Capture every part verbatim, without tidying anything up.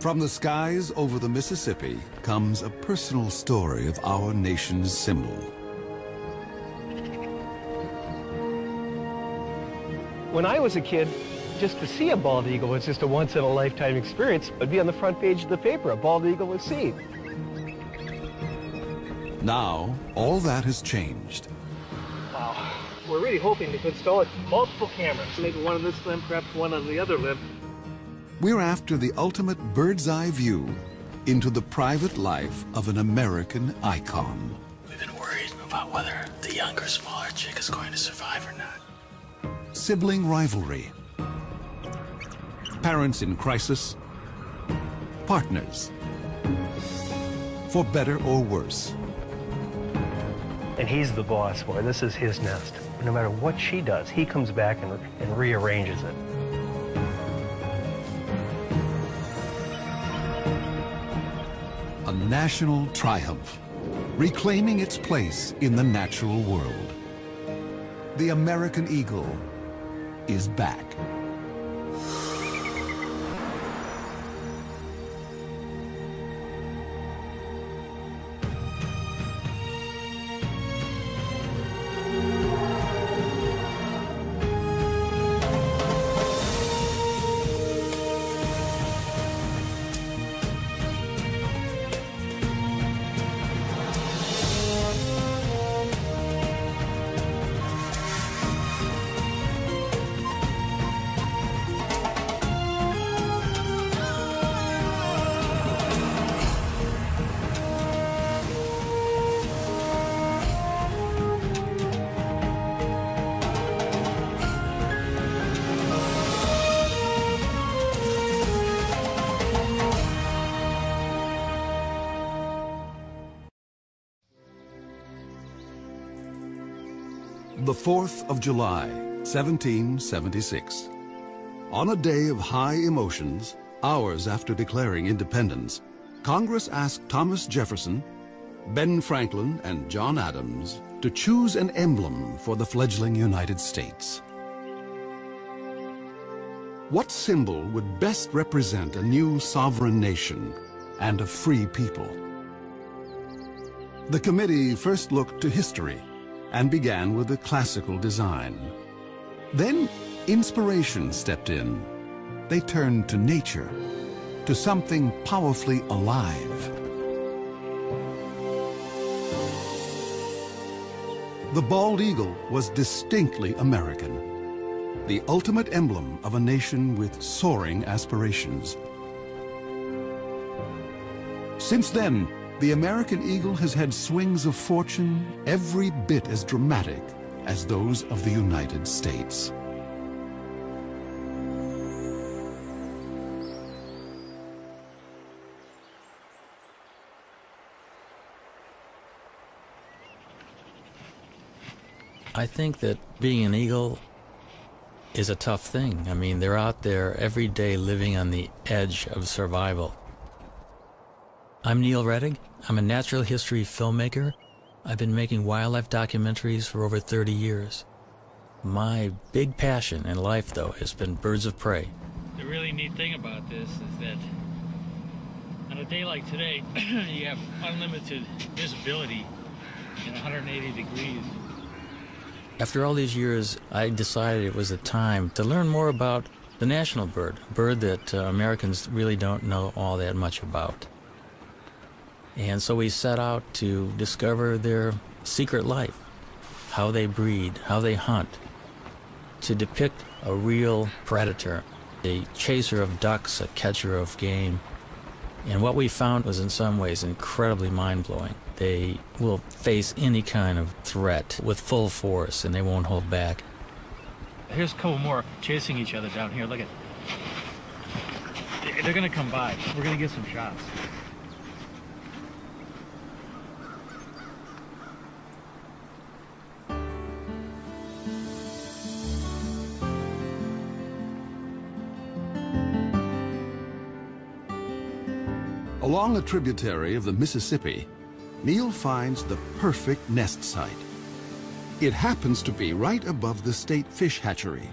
From the skies over the Mississippi comes a personal story of our nation's symbol. When I was a kid, just to see a bald eagle was just a once-in-a-lifetime experience. It would be on the front page of the paper, a bald eagle was seen. Now, all that has changed. Wow. We're really hoping to install multiple cameras, maybe one on this limb, perhaps one on the other limb. We're after the ultimate bird's eye view into the private life of an American icon. We've been worried about whether the younger, smaller chick is going to survive or not. Sibling rivalry. Parents in crisis. Partners. For better or worse. And he's the boss boy. This is his nest. No matter what she does, he comes back and, and rearranges it. A national triumph, reclaiming its place in the natural world. The American eagle is back. The fourth of July, seventeen seventy-six. On a day of high emotions, hours after declaring independence, Congress asked Thomas Jefferson, Ben Franklin, and John Adams to choose an emblem for the fledgling United States. What symbol would best represent a new sovereign nation and a free people? The committee first looked to history and began with a classical design. Then inspiration stepped in. They turned to nature, to something powerfully alive. The bald eagle was distinctly American, the ultimate emblem of a nation with soaring aspirations. Since then, the American eagle has had swings of fortune every bit as dramatic as those of the United States. I think that being an eagle is a tough thing. I mean, they're out there every day living on the edge of survival. I'm Neil Rettig. I'm a natural history filmmaker. I've been making wildlife documentaries for over thirty years. My big passion in life, though, has been birds of prey. The really neat thing about this is that on a day like today, you have unlimited visibility in one hundred eighty degrees. After all these years, I decided it was the time to learn more about the national bird, a bird that uh, Americans really don't know all that much about. And so we set out to discover their secret life, how they breed, how they hunt, to depict a real predator, a chaser of ducks, a catcher of game. And what we found was in some ways incredibly mind-blowing. They will face any kind of threat with full force and they won't hold back. Here's a couple more chasing each other down here. Look at it. They're gonna come by. We're gonna get some shots. Along a tributary of the Mississippi, Neil finds the perfect nest site. It happens to be right above the state fish hatchery,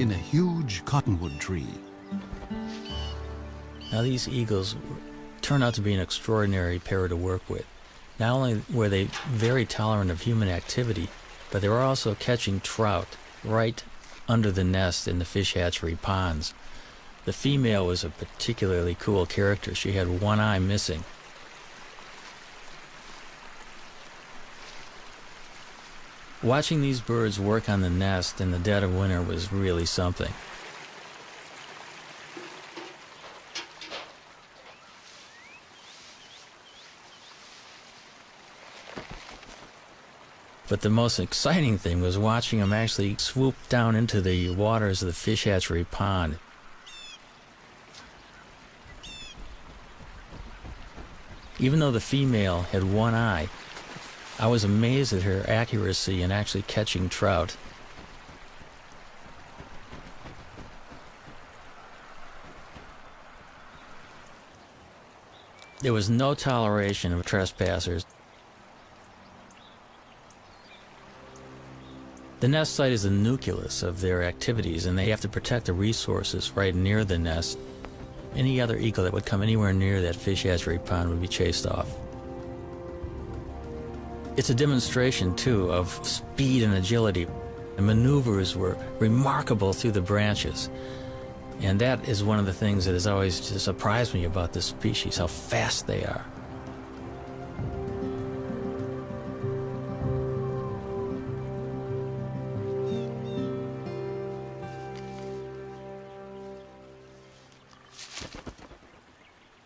in a huge cottonwood tree. Now these eagles turn out to be an extraordinary pair to work with. Not only were they very tolerant of human activity, but they were also catching trout right under the nest in the fish hatchery ponds. The female was a particularly cool character. She had one eye missing. Watching these birds work on the nest in the dead of winter was really something. But the most exciting thing was watching them actually swoop down into the waters of the fish hatchery pond. Even though the female had one eye, I was amazed at her accuracy in actually catching trout. There was no toleration of trespassers. The nest site is the nucleus of their activities, and they have to protect the resources right near the nest. Any other eagle that would come anywhere near that fish hatchery pond would be chased off. It's a demonstration, too, of speed and agility. The maneuvers were remarkable through the branches. And that is one of the things that has always surprised me about this species, how fast they are.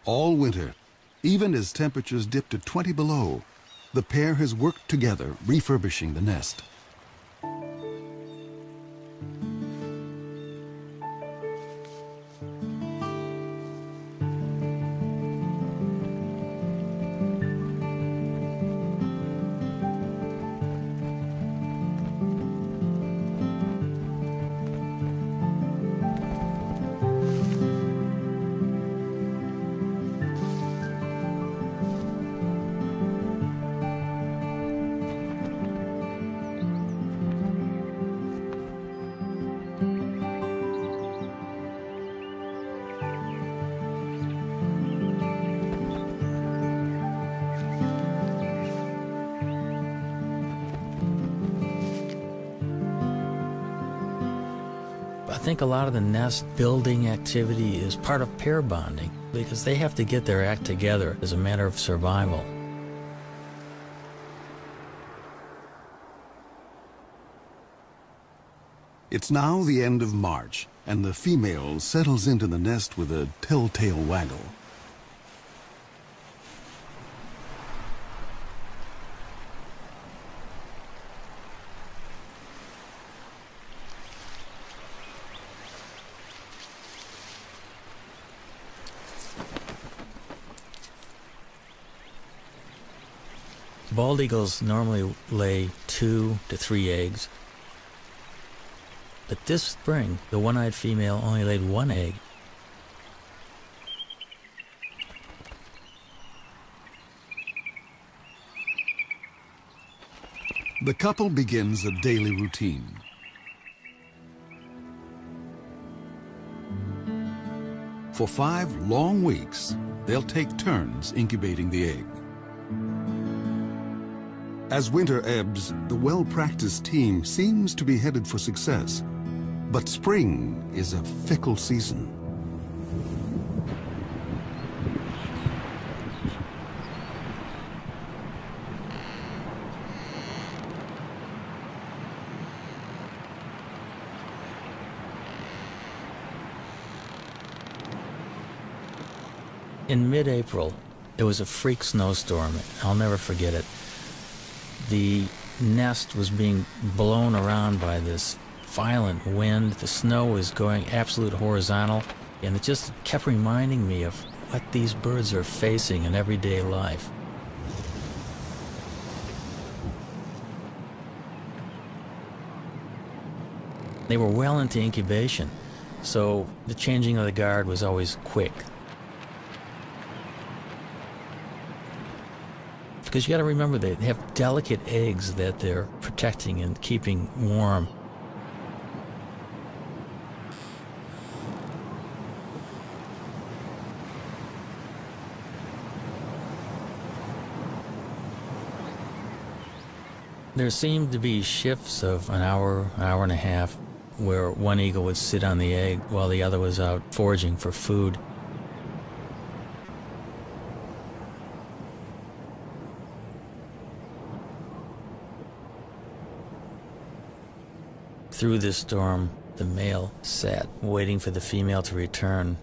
All winter, even as temperatures dip to twenty below, the pair has worked together refurbishing the nest. I think a lot of the nest building activity is part of pair bonding because they have to get their act together as a matter of survival. It's now the end of March, and the female settles into the nest with a telltale waggle. Bald eagles normally lay two to three eggs, but this spring, the one-eyed female only laid one egg. The couple begins a daily routine. For five long weeks, they'll take turns incubating the egg. As winter ebbs, the well-practiced team seems to be headed for success. But spring is a fickle season. In mid-April, there was a freak snowstorm. I'll never forget it. The nest was being blown around by this violent wind. The snow was going absolute horizontal, and it just kept reminding me of what these birds are facing in everyday life. They were well into incubation, so the changing of the guard was always quick. Because you got to remember, they have delicate eggs that they're protecting and keeping warm. There seemed to be shifts of an hour, hour and a half, where one eagle would sit on the egg while the other was out foraging for food. Through this storm, the male sat, waiting for the female to return.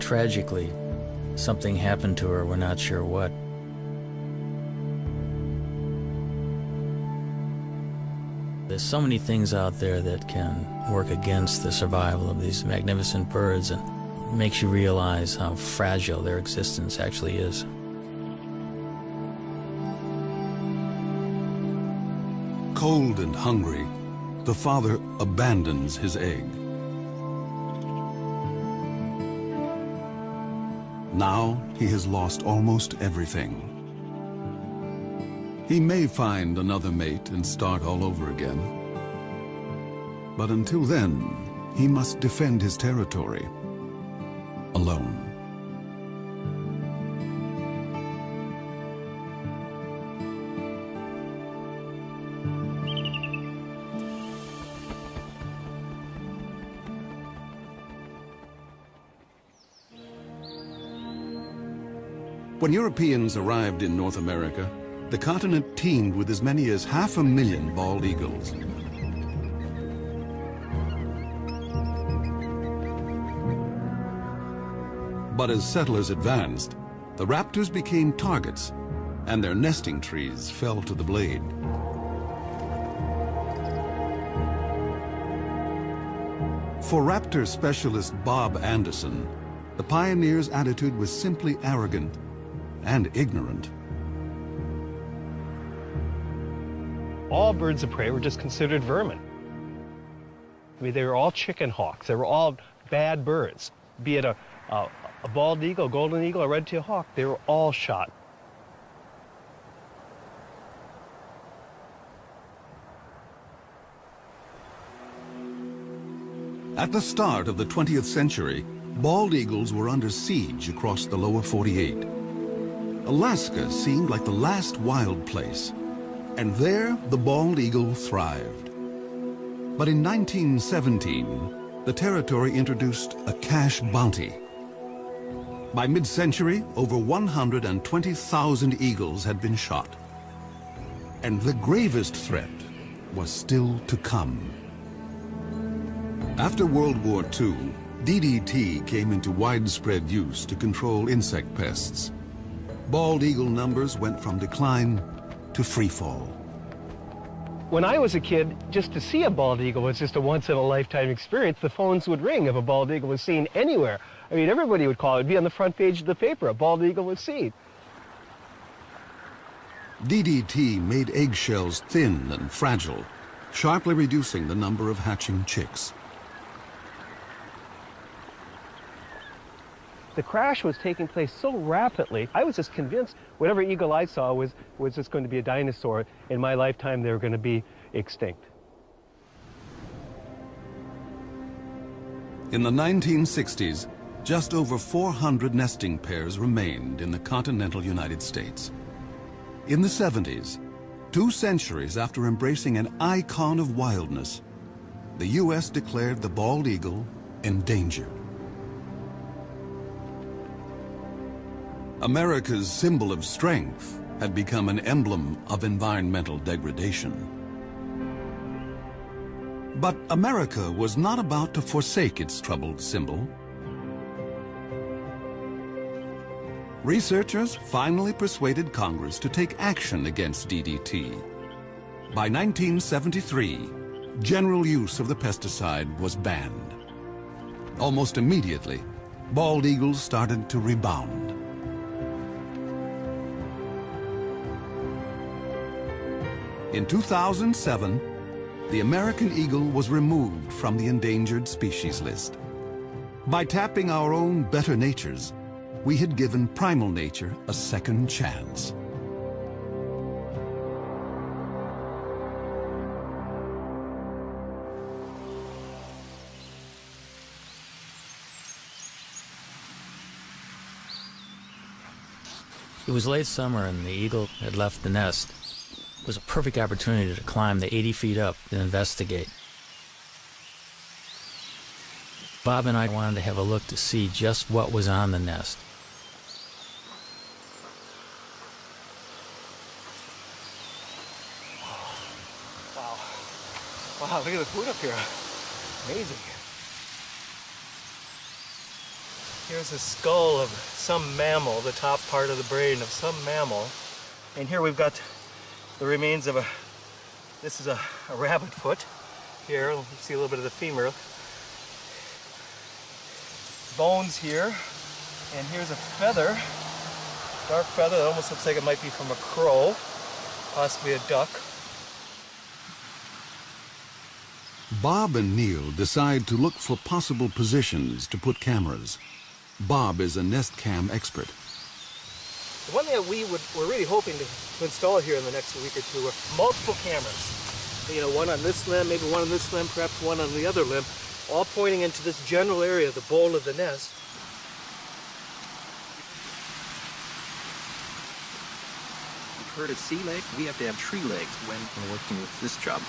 Tragically, something happened to her, we're not sure what. There's so many things out there that can work against the survival of these magnificent birds and makes you realize how fragile their existence actually is. Cold and hungry, the father abandons his egg. Now he has lost almost everything. He may find another mate and start all over again. But until then, he must defend his territory alone. When Europeans arrived in North America, the continent teemed with as many as half a million bald eagles. But as settlers advanced, the raptors became targets, and their nesting trees fell to the blade. For raptor specialist Bob Anderson, the pioneer's attitude was simply arrogant and ignorant. All birds of prey were just considered vermin. I mean, they were all chicken hawks. They were all bad birds, be it a, a, a bald eagle, golden eagle, a red-tailed hawk. They were all shot. At the start of the twentieth century, bald eagles were under siege across the lower forty-eight. Alaska seemed like the last wild place, and there the bald eagle thrived. But in nineteen seventeen, the territory introduced a cash bounty. By mid-century, over one hundred twenty thousand eagles had been shot. And the gravest threat was still to come. After World War Two, D D T came into widespread use to control insect pests. Bald eagle numbers went from decline to freefall. When I was a kid, just to see a bald eagle was just a once-in-a-lifetime experience. The phones would ring if a bald eagle was seen anywhere. I mean, everybody would call. It would be on the front page of the paper. A bald eagle was seen. D D T made eggshells thin and fragile, sharply reducing the number of hatching chicks. The crash was taking place so rapidly, I was just convinced whatever eagle I saw was, was just going to be a dinosaur. In my lifetime, they were going to be extinct. In the nineteen sixties, just over four hundred nesting pairs remained in the continental United States. In the seventies, two centuries after embracing an icon of wildness, the U S declared the bald eagle endangered. America's symbol of strength had become an emblem of environmental degradation. But America was not about to forsake its troubled symbol. Researchers finally persuaded Congress to take action against D D T. By nineteen seventy-three, general use of the pesticide was banned. Almost immediately, bald eagles started to rebound. In two thousand seven, the American eagle was removed from the endangered species list. By tapping our own better natures, we had given primal nature a second chance. It was late summer and the eagle had left the nest. It was a perfect opportunity to climb the eighty feet up and investigate. Bob and I wanted to have a look to see just what was on the nest. Wow. Wow, look at the food up here. Amazing. Here's a skull of some mammal, the top part of the brain of some mammal. And here we've got the remains of a, this is a, a rabbit foot. Here, you see a little bit of the femur. Bones here, and here's a feather, dark feather that almost looks like it might be from a crow, possibly a duck. Bob and Neil decide to look for possible positions to put cameras. Bob is a nest cam expert. The one thing that we would, we're really hoping to, to install here in the next week or two are multiple cameras. You know, one on this limb, maybe one on this limb, perhaps one on the other limb, all pointing into this general area, the bowl of the nest. You've heard of sea legs? We have to have tree legs when we're working with this job.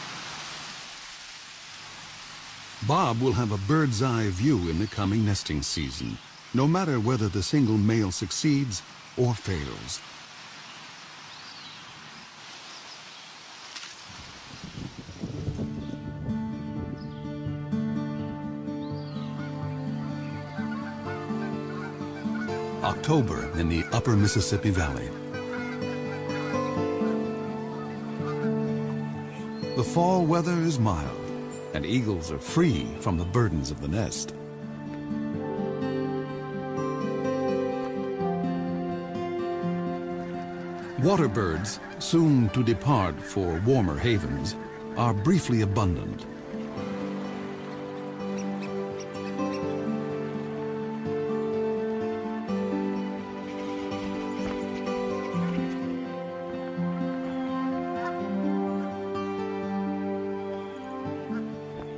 Bob will have a bird's eye view in the coming nesting season, no matter whether the single male succeeds or fails. October in the upper Mississippi Valley. The fall weather is mild, and eagles are free from the burdens of the nest. Waterbirds, soon to depart for warmer havens, are briefly abundant.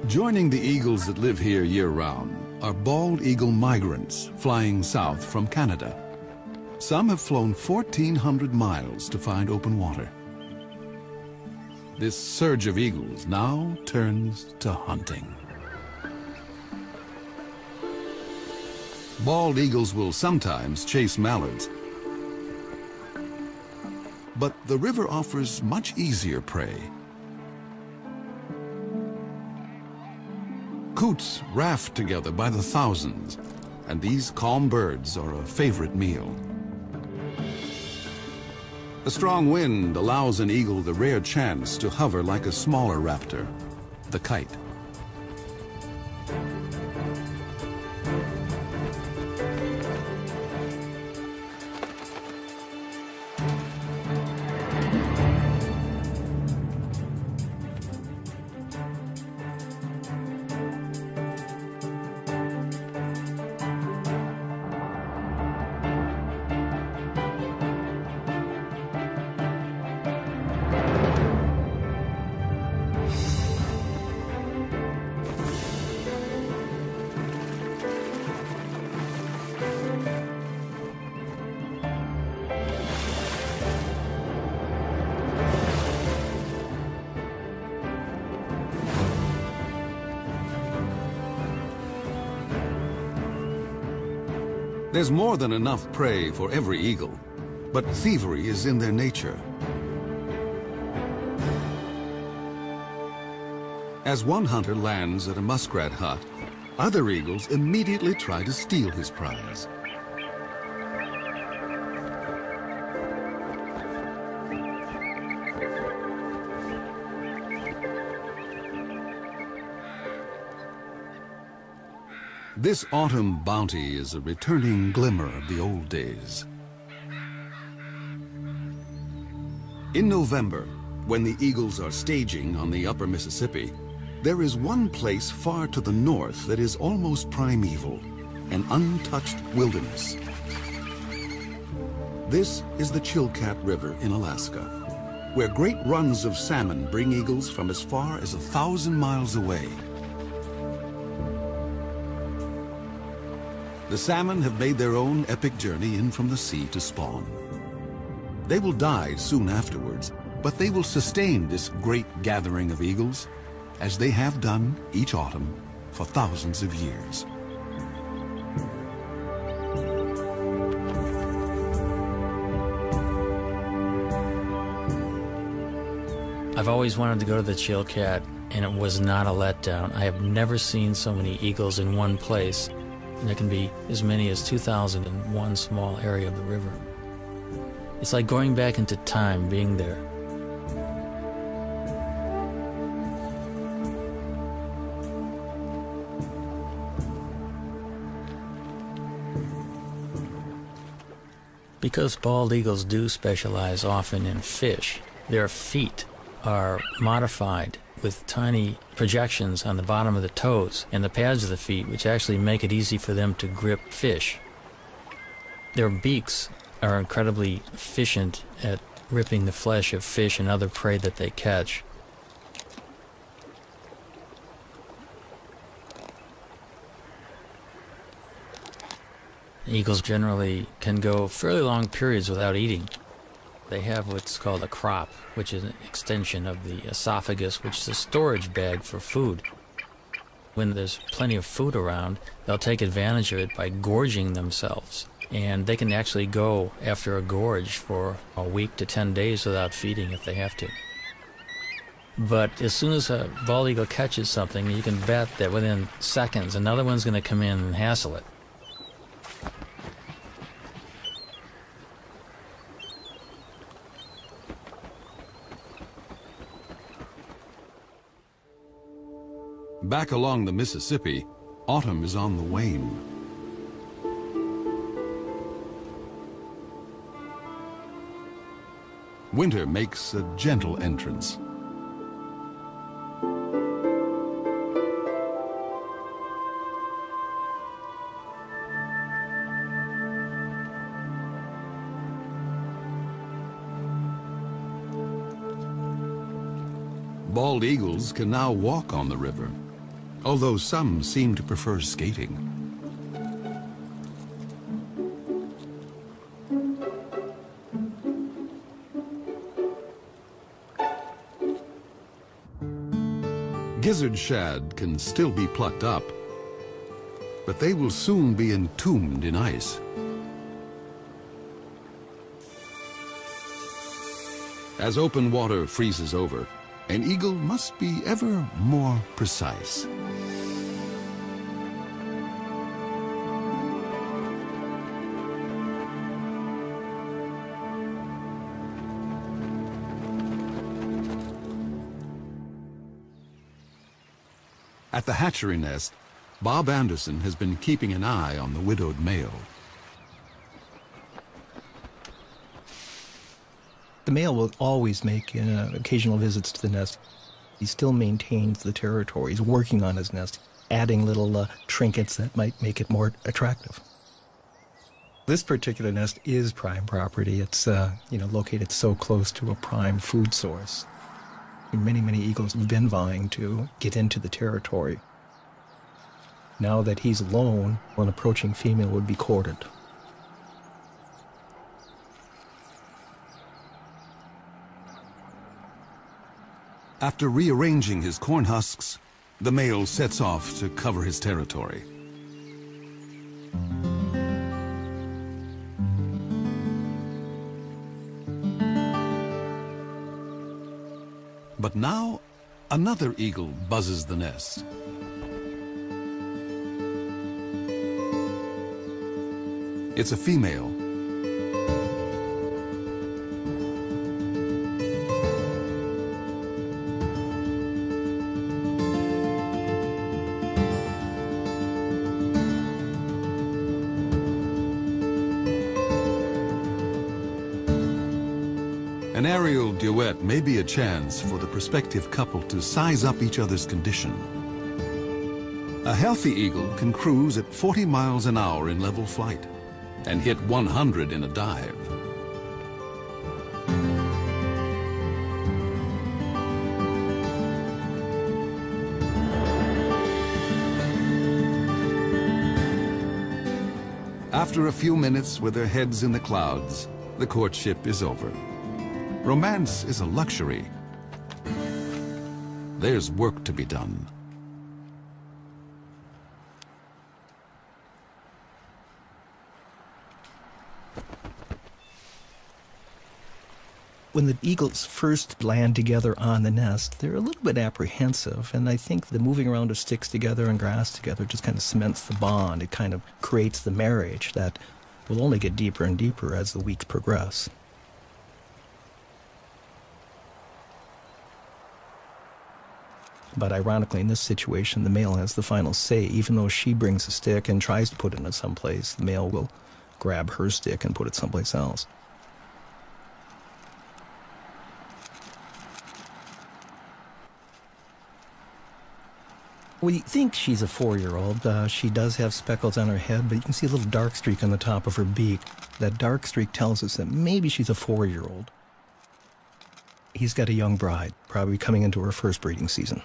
Joining the eagles that live here year-round are bald eagle migrants flying south from Canada. Some have flown fourteen hundred miles to find open water. This surge of eagles now turns to hunting. Bald eagles will sometimes chase mallards, but the river offers much easier prey. Coots raft together by the thousands, and these calm birds are a favorite meal. A strong wind allows an eagle the rare chance to hover like a smaller raptor, the kite. There's more than enough prey for every eagle, but thievery is in their nature. As one hunter lands at a muskrat hut, other eagles immediately try to steal his prize. This autumn bounty is a returning glimmer of the old days. In November, when the eagles are staging on the upper Mississippi, there is one place far to the north that is almost primeval, an untouched wilderness. This is the Chilkat River in Alaska, where great runs of salmon bring eagles from as far as a thousand miles away. The salmon have made their own epic journey in from the sea to spawn. They will die soon afterwards, but they will sustain this great gathering of eagles, as they have done each autumn for thousands of years. I've always wanted to go to the Chilkat, and it was not a letdown. I have never seen so many eagles in one place, and there can be as many as two thousand in one small area of the river. It's like going back into time, being there. Because bald eagles do specialize often in fish, their feet are modified with tiny projections on the bottom of the toes and the pads of the feet, which actually make it easy for them to grip fish. Their beaks are incredibly efficient at ripping the flesh of fish and other prey that they catch. Eagles generally can go fairly long periods without eating. They have what's called a crop, which is an extension of the esophagus, which is a storage bag for food. When there's plenty of food around, they'll take advantage of it by gorging themselves. And they can actually go after a gorge for a week to ten days without feeding if they have to. But as soon as a bald eagle catches something, you can bet that within seconds another one's going to come in and hassle it. Back along the Mississippi, autumn is on the wane. Winter makes a gentle entrance. Bald eagles can now walk on the river, although some seem to prefer skating. Gizzard shad can still be plucked up, but they will soon be entombed in ice. As open water freezes over, an eagle must be ever more precise. At the hatchery nest, Bob Anderson has been keeping an eye on the widowed male. The male will always make uh, occasional visits to the nest. He still maintains the territory. He's working on his nest, adding little uh, trinkets that might make it more attractive. This particular nest is prime property. It's uh, you know, located so close to a prime food source. Many, many eagles have been vying to get into the territory. Now that he's alone, an approaching female would be courted. After rearranging his corn husks, the male sets off to cover his territory. But now, another eagle buzzes the nest. It's a female. An aerial duet may be a chance for the prospective couple to size up each other's condition. A healthy eagle can cruise at forty miles an hour in level flight and hit one hundred in a dive. After a few minutes with their heads in the clouds, the courtship is over. Romance is a luxury. There's work to be done. When the eagles first land together on the nest, they're a little bit apprehensive, and I think the moving around of sticks together and grass together just kind of cements the bond. It kind of creates the marriage that will only get deeper and deeper as the weeks progress. But ironically, in this situation, the male has the final say. Even though she brings a stick and tries to put it in someplace, the male will grab her stick and put it someplace else. We think she's a four-year-old. Uh, she does have speckles on her head, but you can see a little dark streak on the top of her beak. That dark streak tells us that maybe she's a four-year-old. He's got a young bride, probably coming into her first breeding season.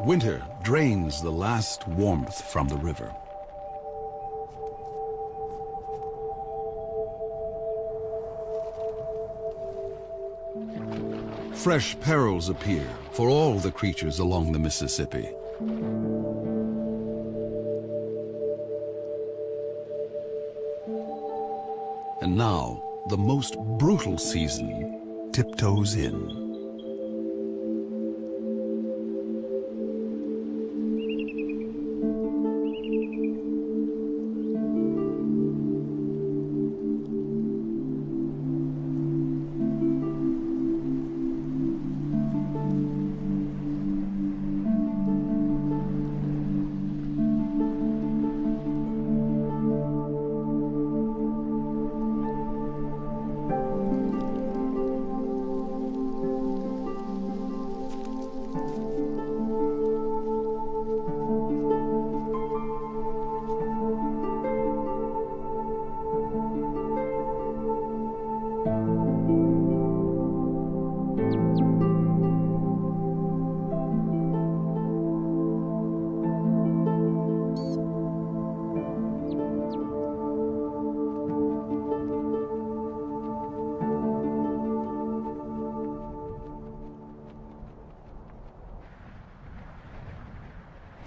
Winter drains the last warmth from the river. Fresh perils appear for all the creatures along the Mississippi. And now, the most brutal season tiptoes in.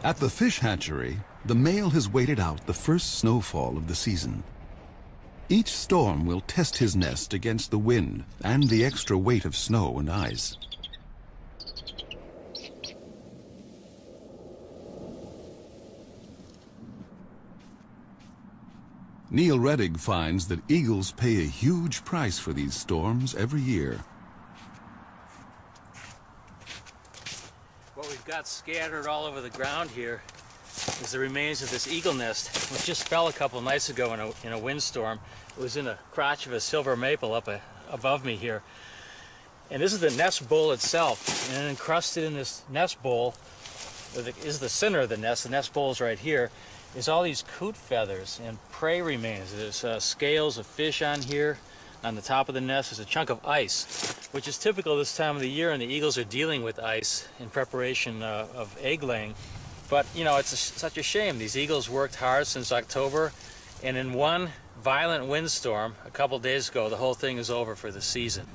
At the fish hatchery, the male has waited out the first snowfall of the season. Each storm will test his nest against the wind and the extra weight of snow and ice. Neil Rettig finds that eagles pay a huge price for these storms every year. Got scattered all over the ground here is the remains of this eagle nest, which just fell a couple nights ago in a, in a windstorm. It was in a crotch of a silver maple up a, above me here. And this is the nest bowl itself. And encrusted in this nest bowl is the center of the nest. The nest bowl is right here. Is all these coot feathers and prey remains. There's uh, scales of fish on here. On the top of the nest is a chunk of ice, which is typical this time of the year, and the eagles are dealing with ice in preparation uh, of egg laying. But, you know, it's a, such a shame. These eagles worked hard since October, and in one violent windstorm a couple days ago, the whole thing is over for the season.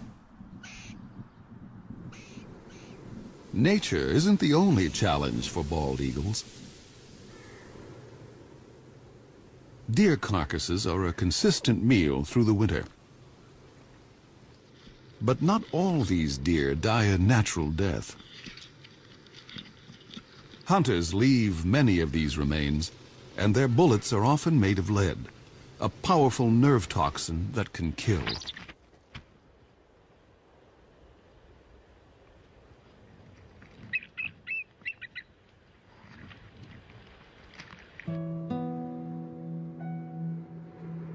Nature isn't the only challenge for bald eagles. Deer carcasses are a consistent meal through the winter. But not all these deer die a natural death. Hunters leave many of these remains, and their bullets are often made of lead, a powerful nerve toxin that can kill.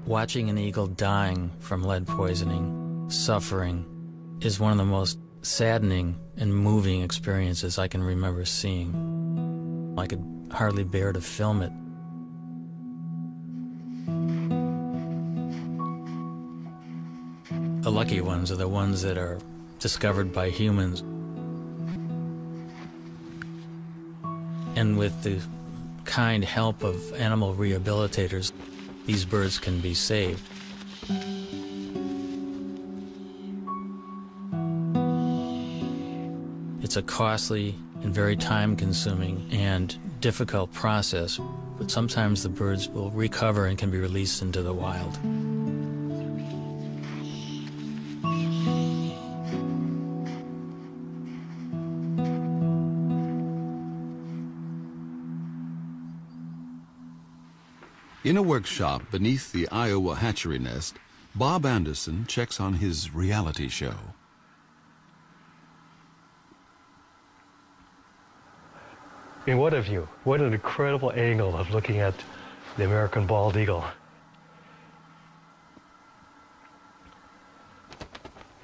Watching an eagle dying from lead poisoning, suffering, is one of the most saddening and moving experiences I can remember seeing. I could hardly bear to film it. The lucky ones are the ones that are discovered by humans. And with the kind help of animal rehabilitators, these birds can be saved. It's a costly and very time-consuming and difficult process, but sometimes the birds will recover and can be released into the wild. In a workshop beneath the Iowa hatchery nest, Bob Anderson checks on his reality show. I mean, what a view. What an incredible angle of looking at the American bald eagle.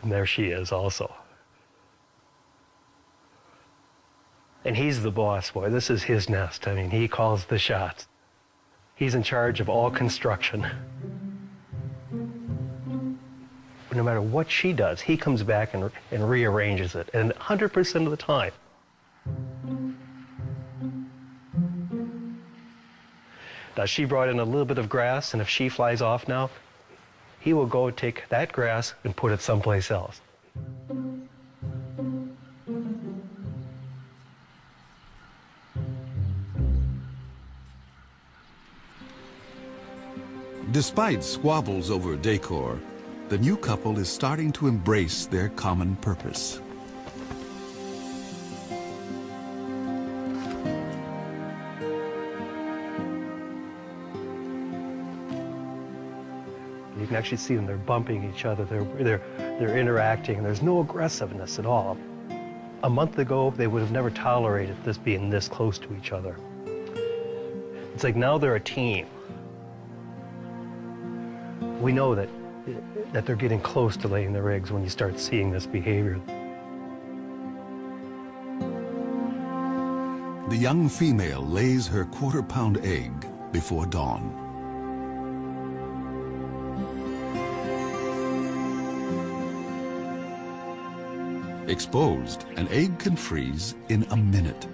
And there she is also. And he's the boss, boy. This is his nest. I mean, he calls the shots. He's in charge of all construction. No matter what she does, he comes back and, and rearranges it, and one hundred percent of the time. Now, she brought in a little bit of grass, and if she flies off now, he will go take that grass and put it someplace else. Despite squabbles over decor, the new couple is starting to embrace their common purpose. You can actually see them, they're bumping each other, they're, they're, they're interacting, there's no aggressiveness at all. A month ago, they would have never tolerated this being this close to each other. It's like now they're a team. We know that, that they're getting close to laying their eggs when you start seeing this behavior. The young female lays her quarter-pound egg before dawn. Exposed, an egg can freeze in a minute.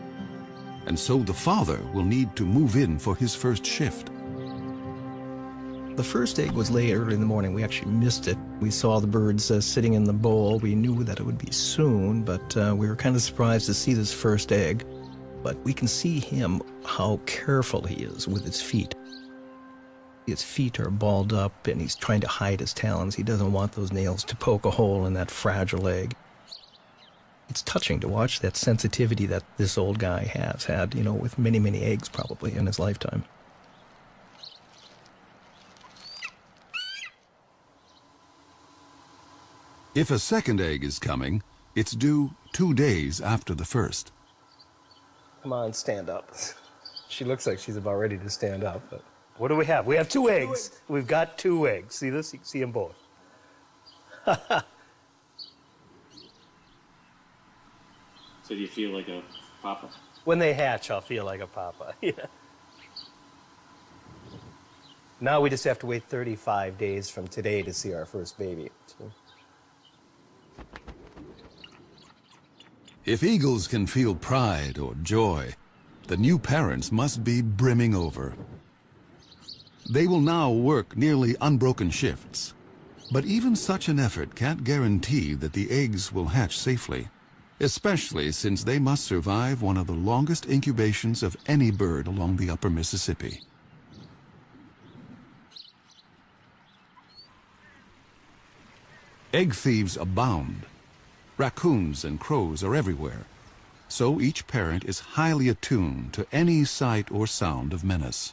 And so the father will need to move in for his first shift. The first egg was laid early in the morning. We actually missed it. We saw the birds uh, sitting in the bowl. We knew that it would be soon, but uh, we were kind of surprised to see this first egg. But we can see him, how careful he is with his feet. His feet are balled up, and he's trying to hide his talons. He doesn't want those nails to poke a hole in that fragile egg. It's touching to watch that sensitivity that this old guy has had, you know, with many, many eggs probably in his lifetime. If a second egg is coming, it's due two days after the first. Come on, stand up. She looks like she's about ready to stand up. But what do we have? We have two eggs. Two eggs. We've got two eggs. See this? You can see them both. So do you feel like a papa? When they hatch, I'll feel like a papa. Yeah. Now we just have to wait thirty-five days from today to see our first baby. If eagles can feel pride or joy, the new parents must be brimming over. They will now work nearly unbroken shifts. But even such an effort can't guarantee that the eggs will hatch safely, especially since they must survive one of the longest incubations of any bird along the upper Mississippi. Egg thieves abound. Raccoons and crows are everywhere, so each parent is highly attuned to any sight or sound of menace.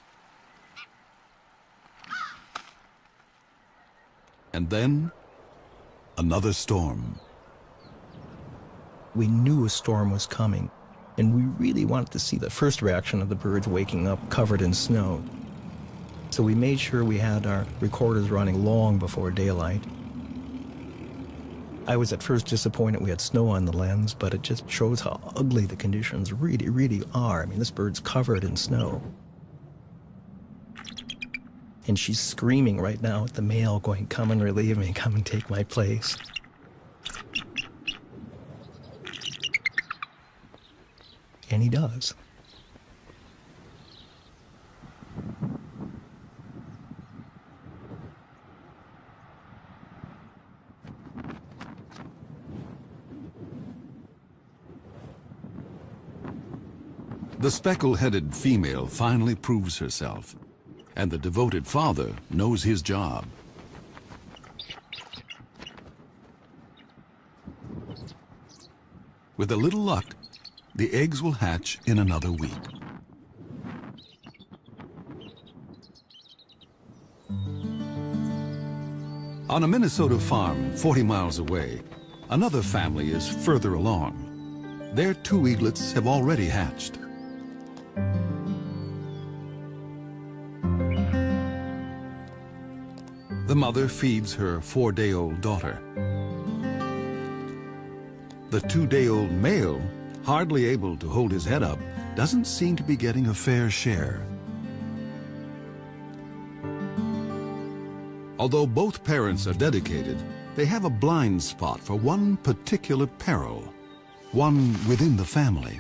And then, another storm. We knew a storm was coming, and we really wanted to see the first reaction of the birds waking up covered in snow. So we made sure we had our recorders running long before daylight. I was at first disappointed we had snow on the lens, but it just shows how ugly the conditions really, really are. I mean, this bird's covered in snow. And she's screaming right now at the male, going, come and relieve me, come and take my place. And he does. The speckle-headed female finally proves herself, and the devoted father knows his job. With a little luck, the eggs will hatch in another week. On a Minnesota farm forty miles away, another family is further along. Their two eaglets have already hatched. The mother feeds her four-day-old daughter. The two-day-old male, hardly able to hold his head up, doesn't seem to be getting a fair share. Although both parents are dedicated, they have a blind spot for one particular peril, one within the family.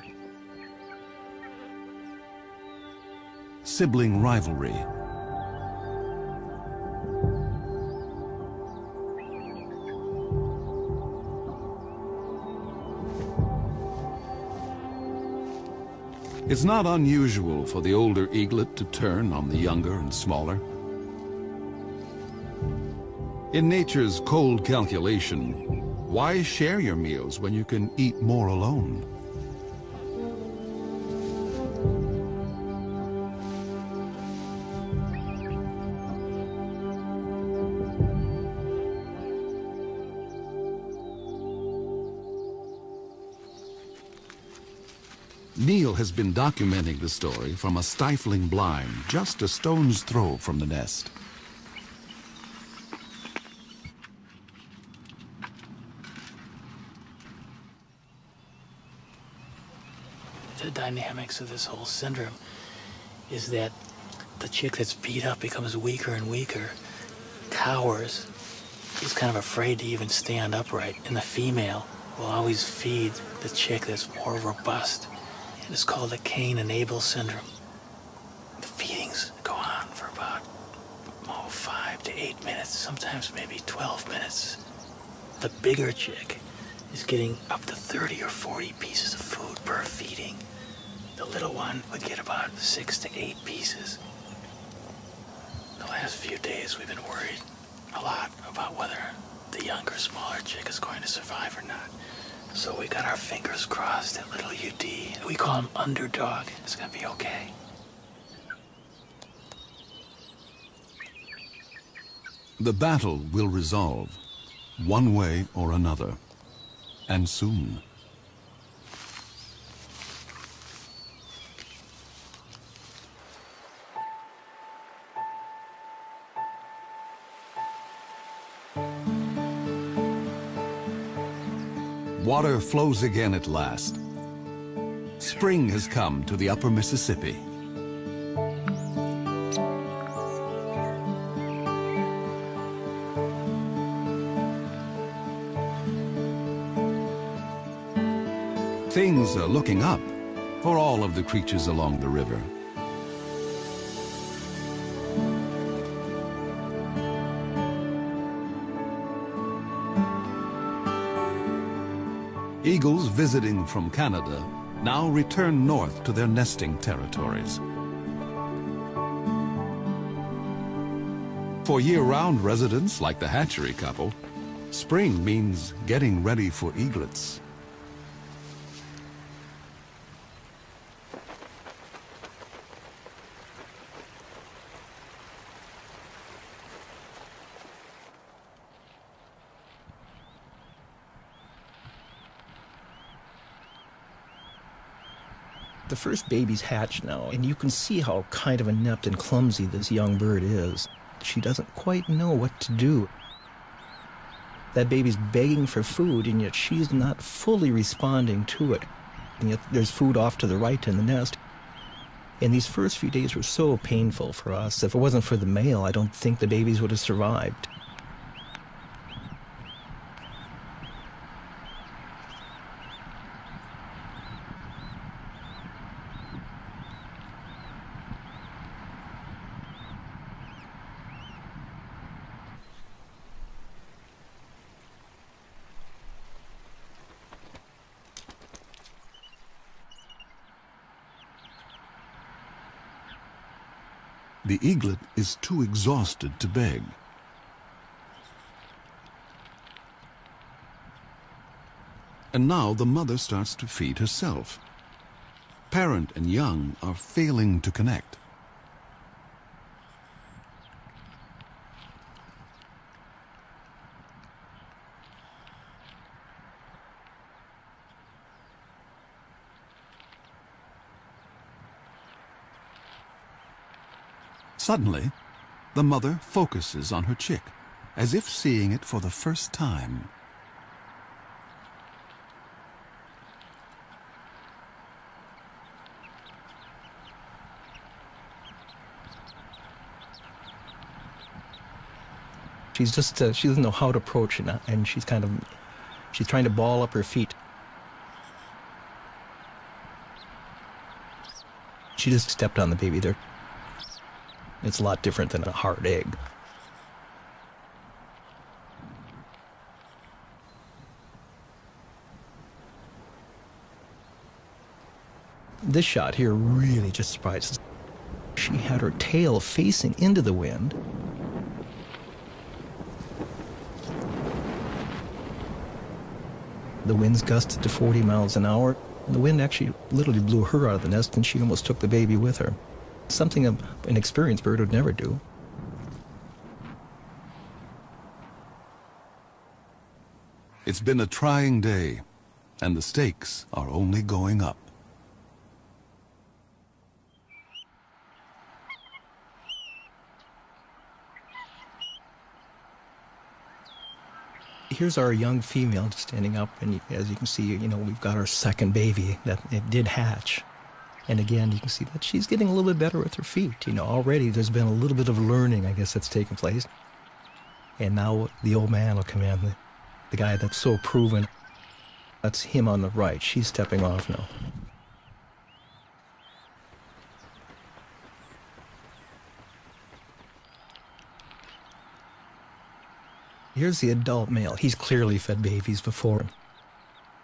Sibling rivalry. It's not unusual for the older eaglet to turn on the younger and smaller. In nature's cold calculation, why share your meals when you can eat more alone? Neil has been documenting the story from a stifling blind just a stone's throw from the nest. The dynamics of this whole syndrome is that the chick that's beat up becomes weaker and weaker, cowers, is kind of afraid to even stand upright, and the female will always feed the chick that's more robust. It's called the Cain and Abel syndrome. The feedings go on for about oh, five to eight minutes, sometimes maybe twelve minutes. The bigger chick is getting up to thirty or forty pieces of food per feeding. The little one would get about six to eight pieces. The last few days we've been worried a lot about whether the younger, smaller chick is going to survive or not. So we got our fingers crossed that little U D, we call him Underdog, is gonna be okay. The battle will resolve, one way or another, and soon. Water flows again at last. Spring has come to the upper Mississippi. Things are looking up for all of the creatures along the river. Eagles visiting from Canada now return north to their nesting territories. For year-round residents like the hatchery couple, spring means getting ready for eaglets. The first baby's hatched now, and you can see how kind of inept and clumsy this young bird is. She doesn't quite know what to do. That baby's begging for food, and yet she's not fully responding to it. And yet there's food off to the right in the nest. And these first few days were so painful for us. If it wasn't for the male, I don't think the babies would have survived. The eaglet is too exhausted to beg. And now the mother starts to feed herself. Parent and young are failing to connect. Suddenly, the mother focuses on her chick, as if seeing it for the first time. She's just, uh, she doesn't know how to approach it, and she's kind of, she's trying to ball up her feet. She just stepped on the baby there. It's a lot different than a hard egg. This shot here really just surprises me. She had her tail facing into the wind. The wind's gusted to forty miles an hour. The wind actually literally blew her out of the nest, and she almost took the baby with her. Something an experienced bird would never do. It's been a trying day, and the stakes are only going up. Here's our young female standing up, and as you can see, you know, we've got our second baby that it did hatch. And again, you can see that she's getting a little bit better with her feet. You know, already there's been a little bit of learning, I guess, that's taken place. And now the old man will come in, the, the guy that's so proven. That's him on the right. She's stepping off now. Here's the adult male. He's clearly fed babies before him.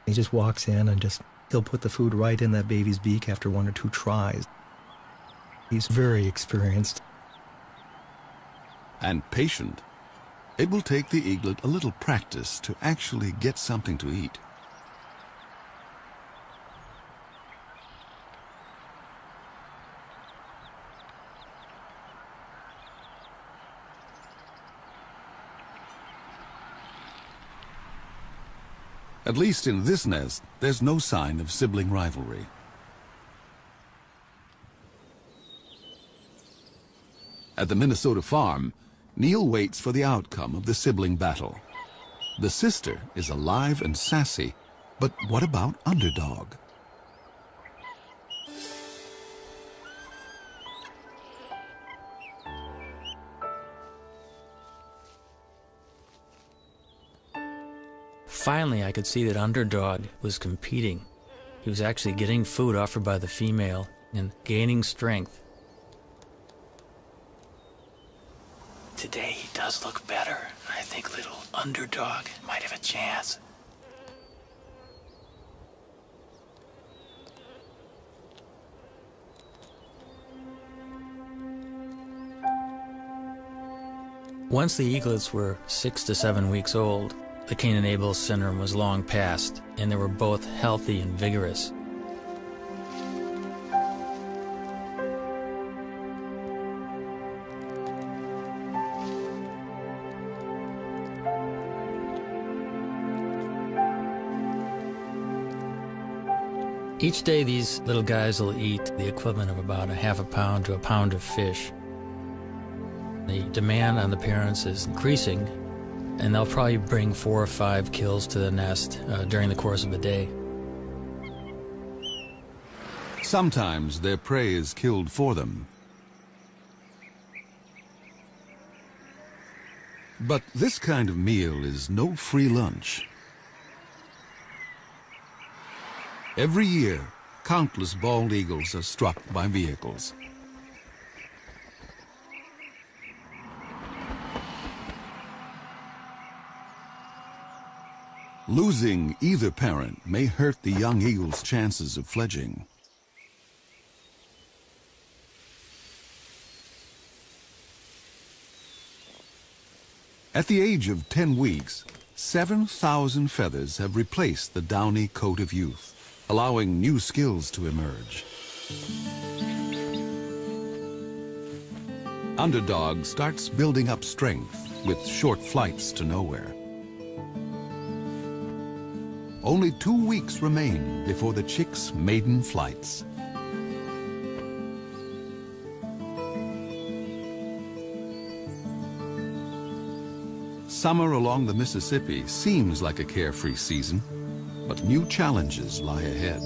He just walks in and just... he'll put the food right in that baby's beak after one or two tries. He's very experienced. And patient. It will take the eaglet a little practice to actually get something to eat. At least in this nest, there's no sign of sibling rivalry. At the Minnesota farm, Neil waits for the outcome of the sibling battle. The sister is alive and sassy, but what about Underdog? Finally, I could see that Underdog was competing. He was actually getting food offered by the female and gaining strength. Today he does look better. I think little Underdog might have a chance. Once the eaglets were six to seven weeks old, the Cain and Abel syndrome was long past, and they were both healthy and vigorous. Each day, these little guys will eat the equivalent of about a half a pound to a pound of fish. The demand on the parents is increasing, and they'll probably bring four or five kills to the nest uh, during the course of the day. Sometimes their prey is killed for them. But this kind of meal is no free lunch. Every year, countless bald eagles are struck by vehicles. Losing either parent may hurt the young eagle's chances of fledging. At the age of ten weeks, seven thousand feathers have replaced the downy coat of youth, allowing new skills to emerge. Underdog starts building up strength with short flights to nowhere. Only two weeks remain before the chick's maiden flights. Summer along the Mississippi seems like a carefree season, but new challenges lie ahead.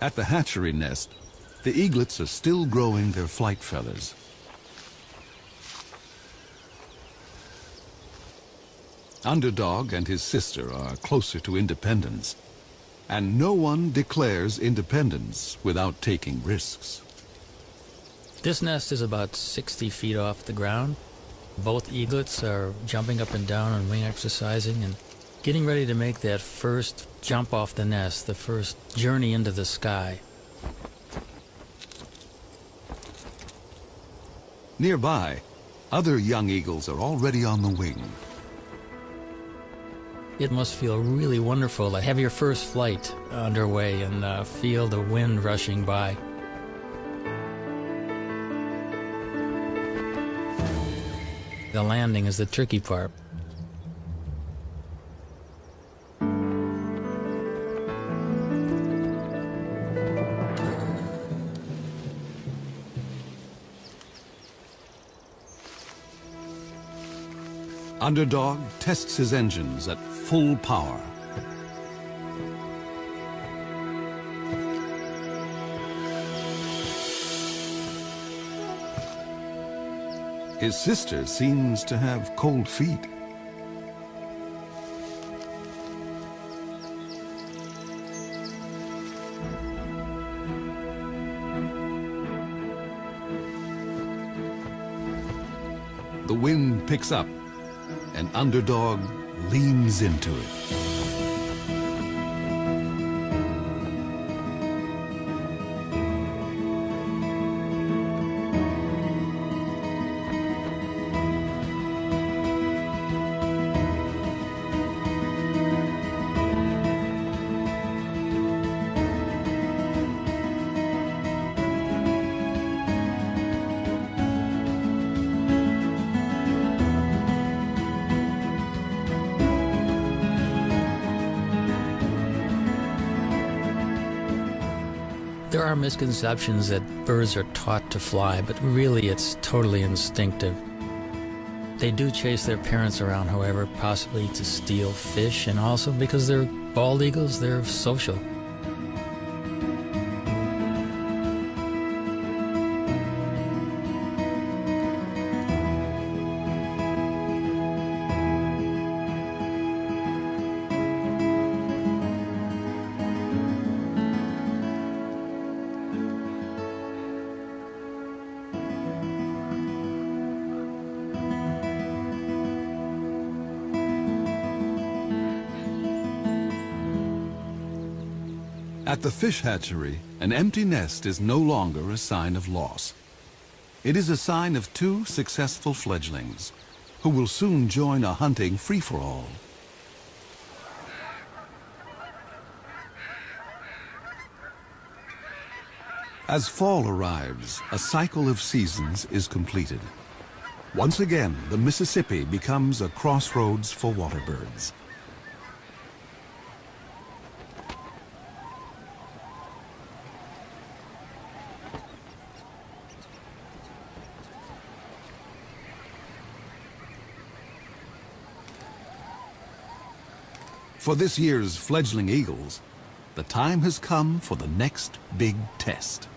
At the hatchery nest, the eaglets are still growing their flight feathers. Underdog and his sister are closer to independence, and no one declares independence without taking risks. This nest is about sixty feet off the ground. Both eaglets are jumping up and down on wing exercising and getting ready to make that first jump off the nest, the first journey into the sky. Nearby, other young eagles are already on the wing. It must feel really wonderful to have your first flight underway and uh, feel the wind rushing by. The landing is the tricky part. Underdog tests his engines at full power. His sister seems to have cold feet. The wind picks up. An Underdog leans into it. There are misconceptions that birds are taught to fly, but really it's totally instinctive. They do chase their parents around, however, possibly to steal fish, and also because they're bald eagles, they're social. At the fish hatchery, an empty nest is no longer a sign of loss. It is a sign of two successful fledglings, who will soon join a hunting free-for-all. As fall arrives, a cycle of seasons is completed. Once again, the Mississippi becomes a crossroads for waterbirds. For this year's fledgling eagles, the time has come for the next big test.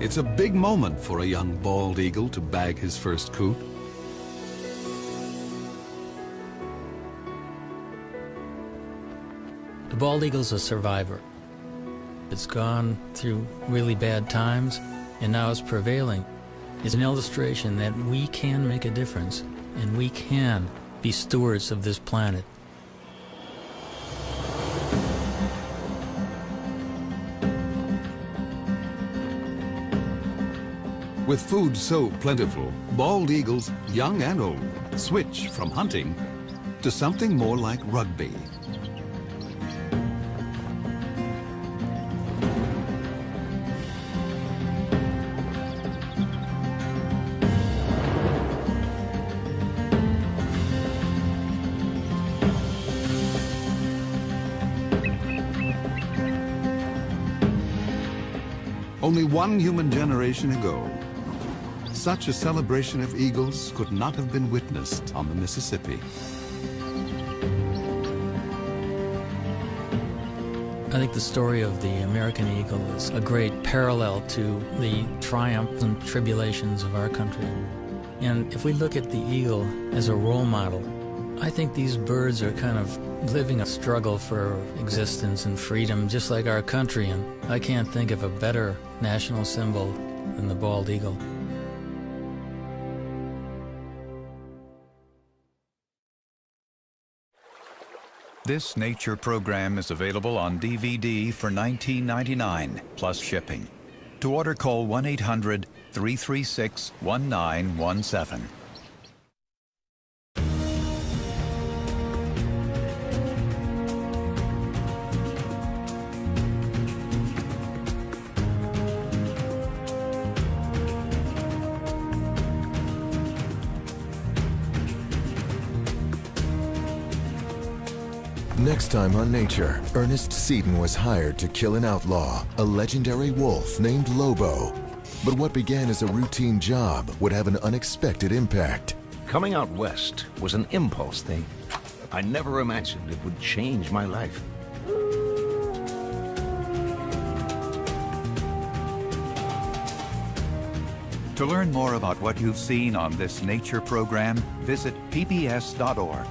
It's a big moment for a young bald eagle to bag his first coot. The bald eagle's a survivor. It's gone through really bad times, and now it's prevailing. It's an illustration that we can make a difference, and we can be stewards of this planet. With food so plentiful, bald eagles, young and old, switch from hunting to something more like rugby. Only one human generation ago, such a celebration of eagles could not have been witnessed on the Mississippi. I think the story of the American eagle is a great parallel to the triumphs and tribulations of our country. And if we look at the eagle as a role model, I think these birds are kind of living a struggle for existence and freedom, just like our country. And I can't think of a better national symbol than the bald eagle. This nature program is available on D V D for nineteen ninety-nine dollars plus shipping. To order, call one eight hundred, three three six, one nine one seven. Next time on Nature, Ernest Seton was hired to kill an outlaw, a legendary wolf named Lobo. But what began as a routine job would have an unexpected impact. Coming out west was an impulse thing. I never imagined it would change my life. To learn more about what you've seen on this Nature program, visit P B S dot org.